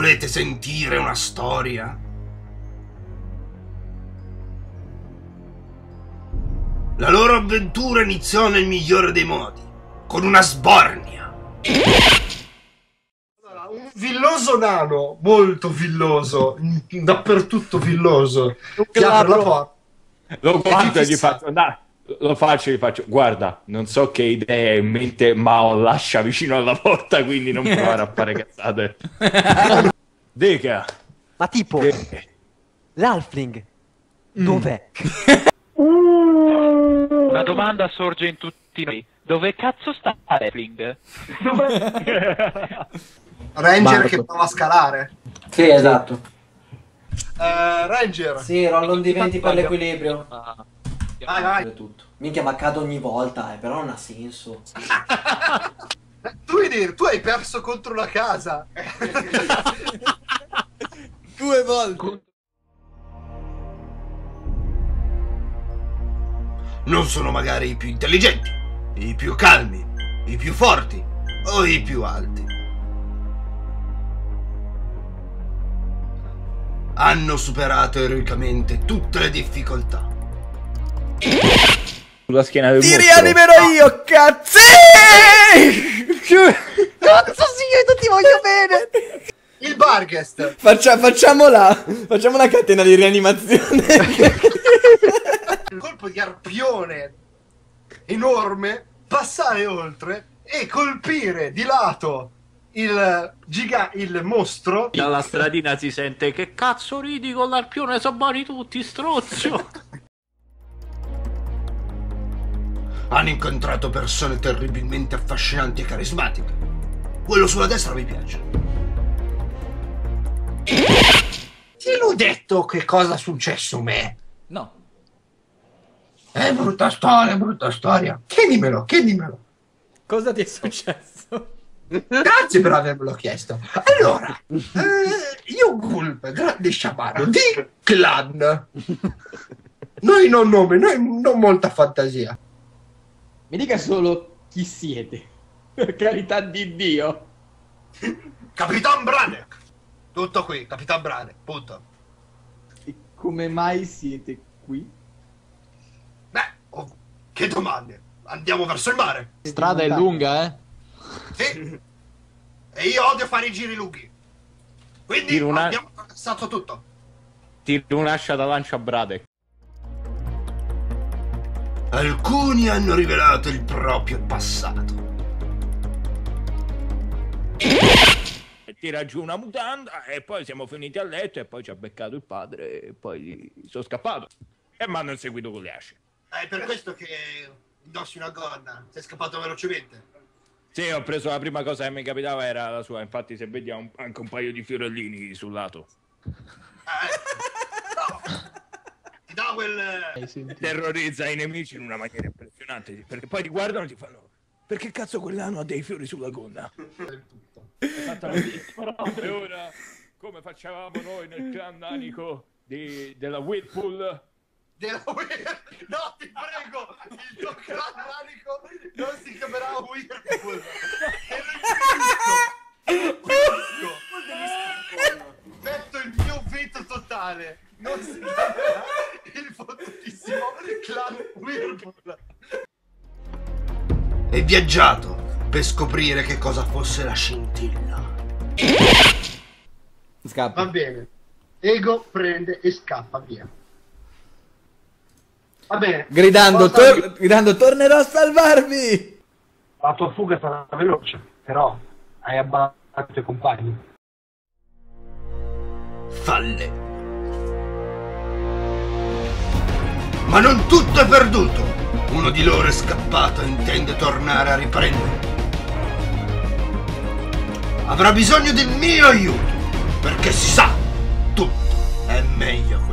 Volete sentire una storia? La loro avventura iniziò nel migliore dei modi, con una sbornia. Allora, un villoso nano, molto villoso, dappertutto villoso, che apre la porta. Lo guardo e gli faccio andare. Lo faccio e gli faccio, guarda, non so che idee in mente, ma ho lascia vicino alla porta, quindi non provare a fare cazzate. Deca. Ma tipo, l'Halfling, dov'è? Una domanda sorge in tutti noi. Dove cazzo sta l'Halfling? Ranger Marco, che prova a scalare. Sì, esatto. Ranger. Sì, rollo un D20 per l'equilibrio. Vai, vai. Tutto. Minchia, ma cado ogni volta, però non ha senso. Tu hai perso contro la casa. 2 volte. Non sono magari i più intelligenti, i più calmi, i più forti o i più alti. Hanno superato eroicamente tutte le difficoltà. Sulla schiena del ti mostro. Rianimerò io, cazzo! Cazzo, sì, ti voglio bene! Il Barghest! Facciamo la catena di rianimazione! Il colpo di arpione enorme, passare oltre e colpire di lato il mostro. Dalla stradina si sente, che cazzo ridi con l'arpione, sono buoni tutti, strozzo! Hanno incontrato persone terribilmente affascinanti e carismatiche. Quello sulla destra mi piace. Ti l'ho detto che cosa è successo a me? No. È brutta storia, brutta storia. Chiedimelo, chiedimelo. Cosa ti è successo? Grazie per avermelo chiesto. Allora, io Gulp, grande sciamano di clan. Noi non nome, noi non molta fantasia. Mi dica solo chi siete, per carità di Dio. Capitan Branek. Tutto qui, Capitan Branek, punto. E come mai siete qui? Beh, oh, che domande. Andiamo verso il mare. La strada è lunga, eh? Sì. E io odio fare i giri lunghi. Quindi abbiamo attraversato tutto. Tiro un'ascia da lancia a Branek. Alcuni hanno rivelato il proprio passato. Tira giù una mutanda e poi siamo finiti a letto e poi ci ha beccato il padre e poi sono scappato. E mi hanno inseguito con le asce. È per questo che indossi una gonna. Sei scappato velocemente? Sì, ho preso la prima cosa che mi capitava era la sua. Infatti se vediamo anche un paio di fiorellini sul lato. No. Da quel terrorizza i nemici in una maniera impressionante, perché poi ti guardano e ti fanno perché cazzo quell'anno ha dei fiori sulla gonna? E ora, come facevamo noi nel clan danico della Whirlpool? No, ti prego, il tuo clan danico non si chiamerà Whirlpool. Metto il mio veto totale. Non si chiamerà il fottutissimo clan Whirlpool. E viaggiato per scoprire che cosa fosse la scintilla. Scappa. Va bene. Ego prende e scappa via. Va bene. Gridando, tornerò a salvarvi. La tua fuga sarà veloce, però hai abbattuto i tuoi compagni. Falle. Ma non tutto è perduto! Uno di loro è scappato e intende tornare a riprenderlo. Avrà bisogno del mio aiuto, perché si sa, tutto è meglio.